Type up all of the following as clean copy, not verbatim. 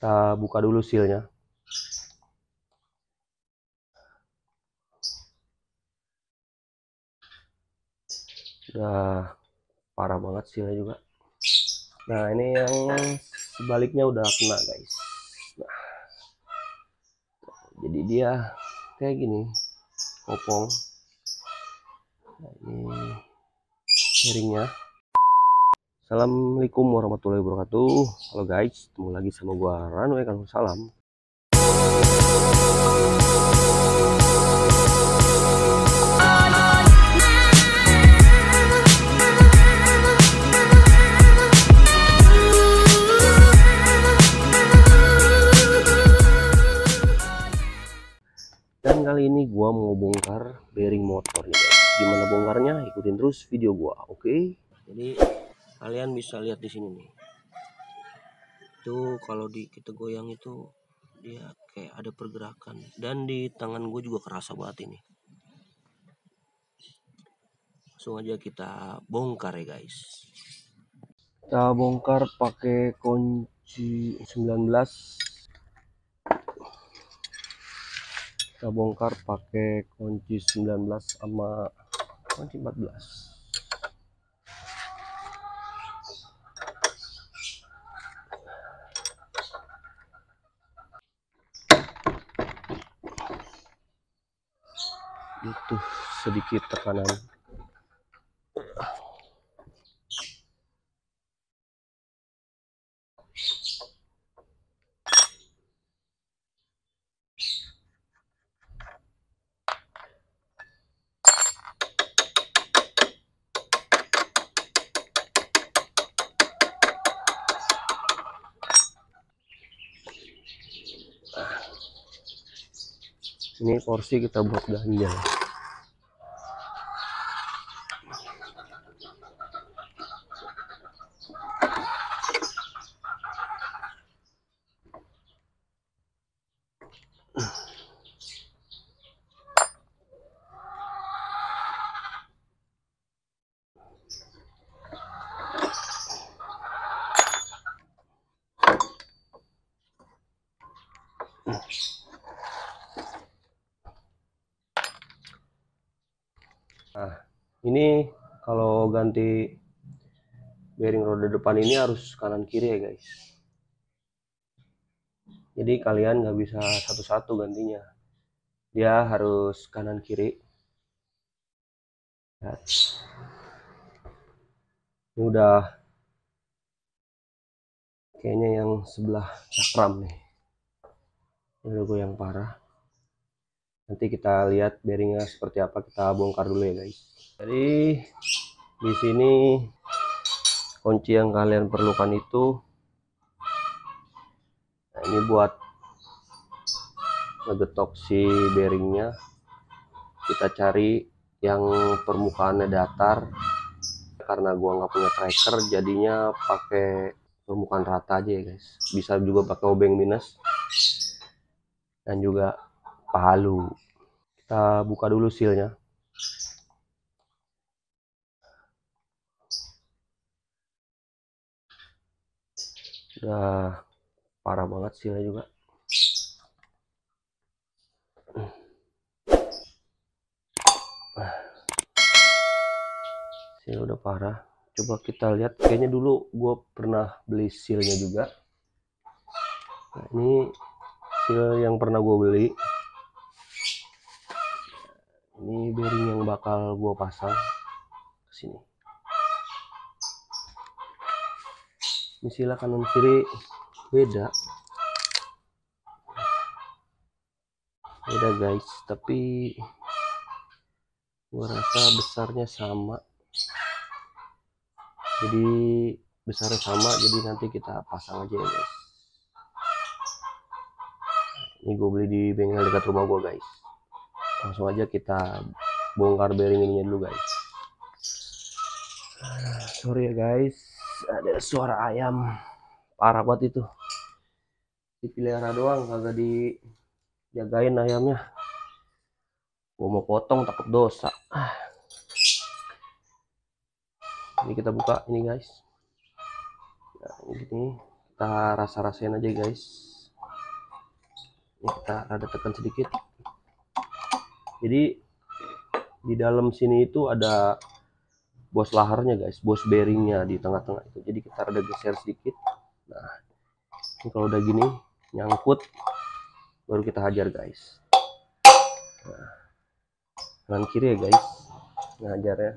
Kita buka dulu sealnya. Udah parah banget sealnya juga. Nah, ini yang sebaliknya udah kena, guys. Nah, jadi dia kayak gini, kopong. Nah, ini sharingnya. Assalamualaikum warahmatullahi wabarakatuh. Halo guys, ketemu lagi sama gua Ranu Eka Nursalam. Dan kali ini gua mau bongkar bearing motor nih guys. Gimana bongkarnya? Ikutin terus video gua, oke? Jadi kalian bisa lihat di sini nih. Itu kalau kita goyang itu dia kayak ada pergerakan, dan di tangan gue juga kerasa banget ini. Langsung aja kita bongkar ya guys. Kita bongkar pakai kunci 19. Kita bongkar pakai kunci 19 sama kunci 14. Itu sedikit tekanan. Ini porsi kita buat ganjal. Nah, ini kalau ganti bearing roda depan ini harus kanan kiri ya guys. Jadi kalian nggak bisa satu-satu gantinya, dia harus kanan kiri. Ini udah kayaknya yang sebelah cakram nih, ini udah goyang parah. Nanti kita lihat bearingnya seperti apa, kita bongkar dulu ya guys. Jadi di sini kunci yang kalian perlukan itu, nah ini buat ngegetok si bearingnya. Kita cari yang permukaannya datar, karena gua nggak punya tracker jadinya pakai permukaan rata aja ya guys. Bisa juga pakai obeng minus dan juga palu. Kita buka dulu sealnya. Udah parah banget sealnya juga. Seal udah parah. Coba kita lihat, kayaknya dulu gue pernah beli sealnya juga. Nah, ini seal yang pernah gue beli. Ini bearing yang bakal gua pasang ke sini. Ini sila kanan kiri beda. Beda guys, tapi gua rasa besarnya sama. Jadi besarnya sama, jadi nanti kita pasang aja ya guys. Ini gua beli di bengkel dekat rumah gua guys. Langsung aja kita bongkar bearing ininya dulu guys. Sorry ya guys, ada suara ayam parah banget itu. Dipelihara doang kagak dijagain ayamnya. Gua mau potong takut dosa. Ini kita buka ini guys. Nah, ini kita rasa-rasain aja guys. Ini kita rada tekan sedikit. Jadi di dalam sini itu ada bos laharnya guys, bos bearingnya di tengah-tengah itu. Jadi kita rada geser sedikit. Nah, ini kalau udah gini nyangkut baru kita hajar guys. Nah, kanan kiri ya guys, ngajar ya.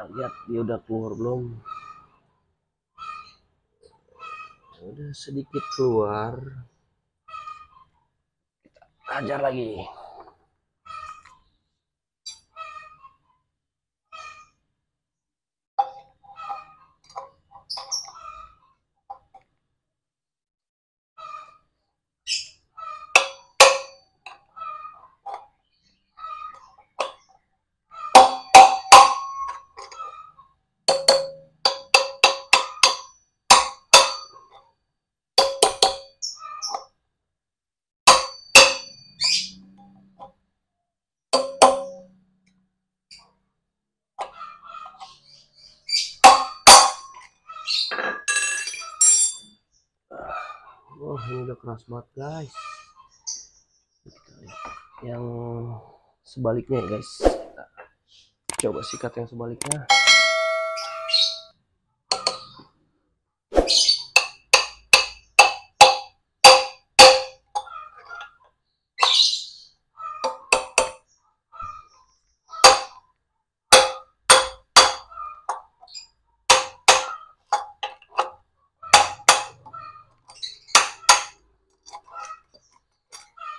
Nah, lihat dia udah keluar belum? Udah sedikit keluar. Kita hajar lagi. Oh, ini udah keras banget guys. Kita lihat yang sebaliknya ya guys. Kita coba sikat yang sebaliknya.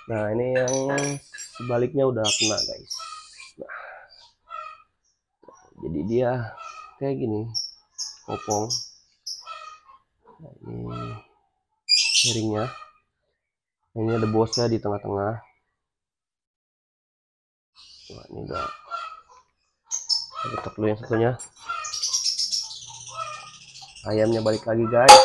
Nah, ini yang sebaliknya udah kena guys. Nah, jadi dia kayak gini kopong. Nah, ini bearingnya, ini ada bosnya di tengah-tengah. Nah, ini udah tetap dulu yang satunya. Ayamnya balik lagi guys.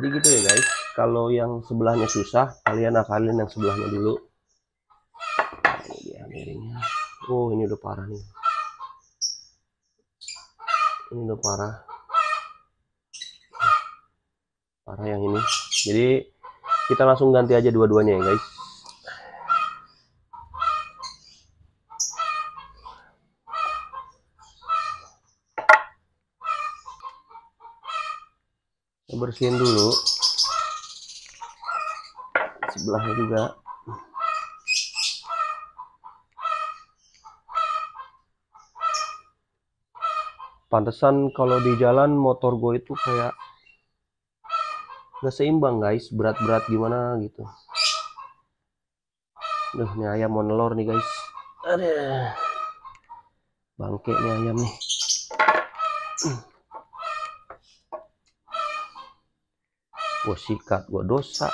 Jadi gitu ya guys, kalau yang sebelahnya susah, kalian akalin yang sebelahnya dulu. Nah, ini dia bearingnya. Oh, ini udah parah nih. Ini udah parah. Parah yang ini. Jadi kita langsung ganti aja dua-duanya ya guys. Bersihin dulu sebelahnya juga. Pantesan kalau di jalan motor gue itu kayak nggak seimbang guys, berat-berat gimana gitu. Duh, ini ayam mau nelor nih guys. Aduh, bangke nih ayam nih. Gue sikat, gue dosa.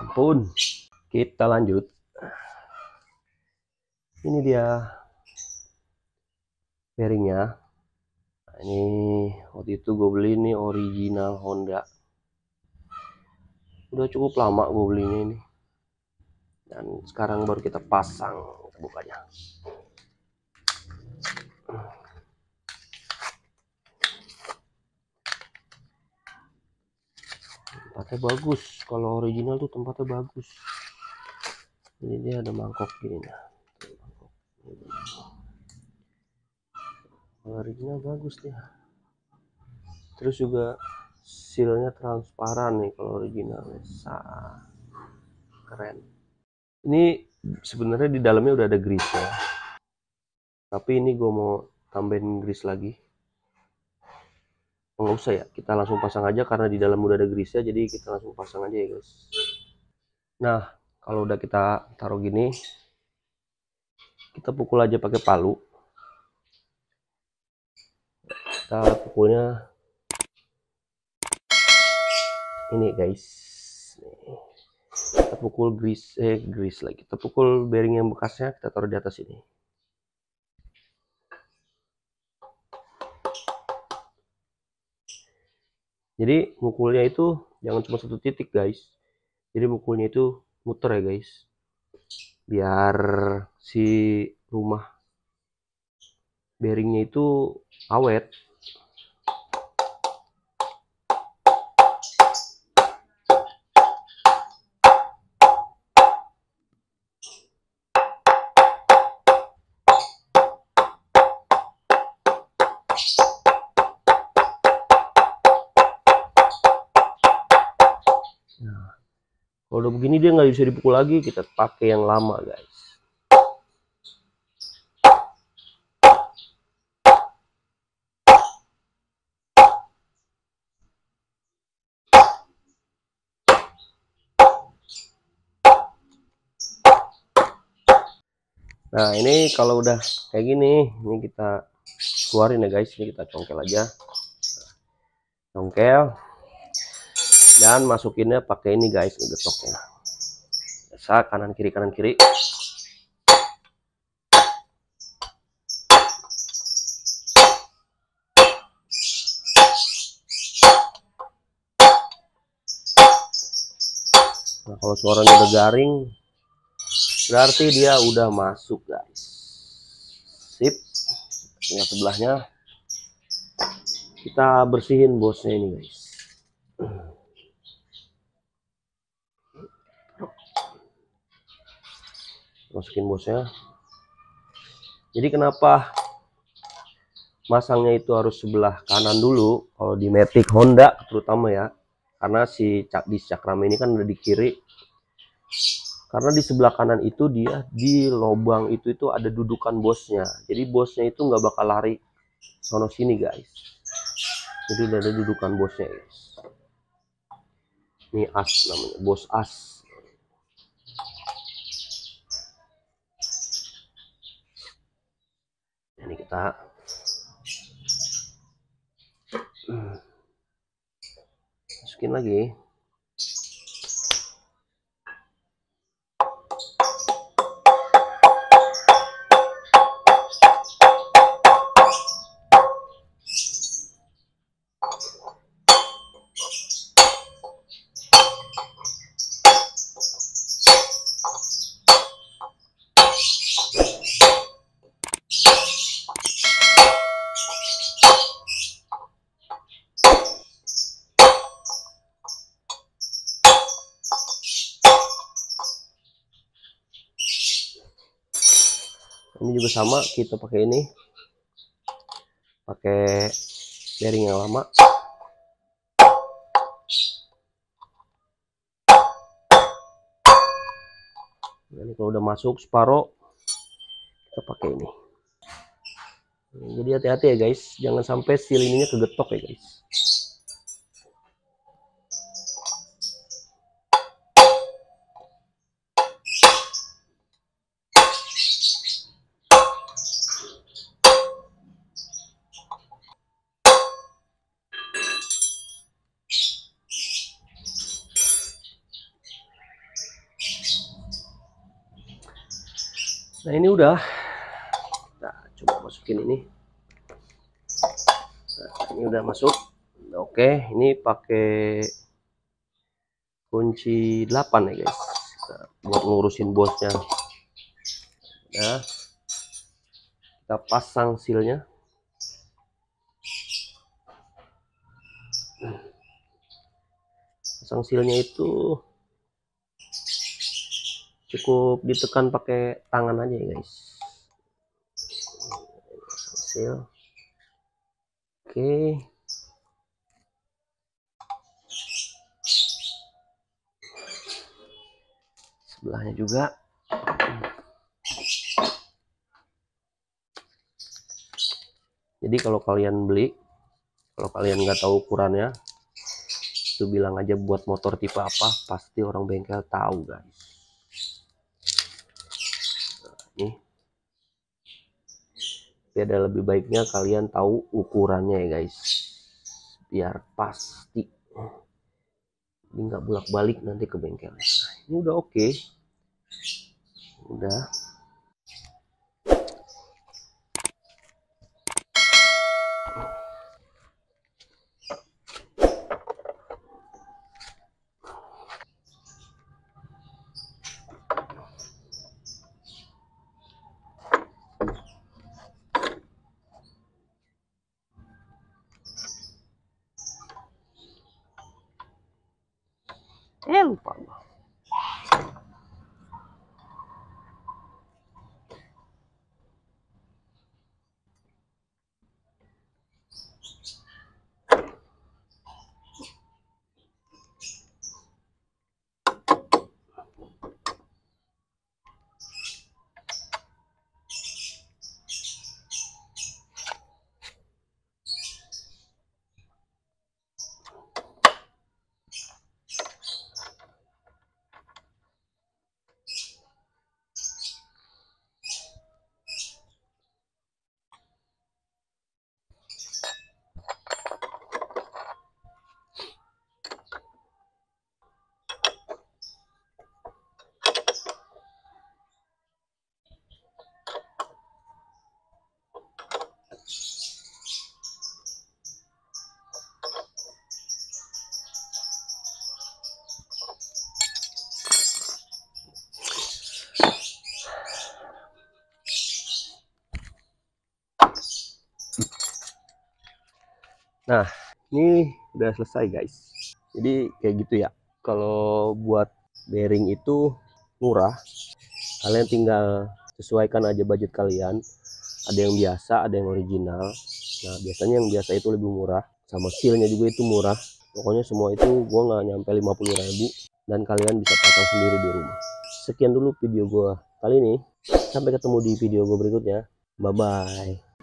Ampun. Kita lanjut. Ini dia bearingnya. Nah, ini waktu itu gue beli ini original Honda. Udah cukup lama gue belinya ini. Dan sekarang baru kita pasang. Kita bukanya. Tempatnya bagus, kalau original tuh tempatnya bagus. Ini dia ada mangkok gini. Kalau original bagus dia. Terus juga sealnya transparan nih kalau original. Keren. Ini sebenarnya di dalamnya udah ada grease ya. Tapi ini gue mau tambahin grease lagi. Nggak usah ya, kita langsung pasang aja karena di dalam udah ada grease ya, jadi kita langsung pasang aja ya guys. Nah, kalau udah kita taruh gini, kita pukul aja pakai palu. Kita pukulnya ini guys. Kita pukul grease lagi. Kita pukul bearing yang bekasnya, kita taruh di atas ini. Jadi mukulnya itu jangan cuma satu titik guys, jadi mukulnya itu muter ya guys, biar si rumah bearingnya itu awet. Nah, kalau udah begini dia nggak bisa dipukul lagi, kita pakai yang lama guys. Nah ini kalau udah kayak gini, ini kita keluarin ya guys, ini kita congkel aja, congkel, dan masukinnya pakai ini guys, ngedetoknya biasa kanan kiri kanan kiri. Nah kalau suaranya udah garing berarti dia udah masuk guys. Sip, tinggal sebelahnya kita bersihin bosnya ini guys. Masukin bosnya. Jadi kenapa masangnya itu harus sebelah kanan dulu kalau di Matic Honda terutama ya, karena si cakram ini kan udah di kiri. Karena di sebelah kanan itu dia di lubang itu ada dudukan bosnya, jadi bosnya itu nggak bakal lari sono sini guys. Jadi udah ada dudukan bosnya guys. Ini as namanya, bos as. Ini kita masukin lagi. Ini juga sama, kita pakai ini, pakai bearing yang lama. Ini kalau udah masuk separuh, kita pakai ini. Jadi hati-hati ya guys, jangan sampai steel ininya kegetok ya guys. Nah ini udah, kita coba masukin ini. Nah ini udah masuk, oke. Ini pakai kunci 8 ya guys, kita buat ngurusin bosnya. Nah, kita pasang sealnya. Pasang sealnya itu cukup ditekan pakai tangan aja ya guys. Oke. Sebelahnya juga. Jadi kalau kalian beli, kalau kalian nggak tahu ukurannya, itu bilang aja buat motor tipe apa, pasti orang bengkel tahu guys. Ada lebih baiknya kalian tahu ukurannya ya guys, biar pasti ini nggak bolak-balik nanti ke bengkel. Nah, ini udah oke. Udah. saya lupa. Nah, ini udah selesai guys. Jadi kayak gitu ya. Kalau buat bearing itu murah. Kalian tinggal sesuaikan aja budget kalian. Ada yang biasa, ada yang original. Nah, biasanya yang biasa itu lebih murah. Sama sealnya juga itu murah. Pokoknya semua itu gua nggak nyampe 50.000. Dan kalian bisa pasang sendiri di rumah. Sekian dulu video gua kali ini. Sampai ketemu di video gua berikutnya. Bye-bye.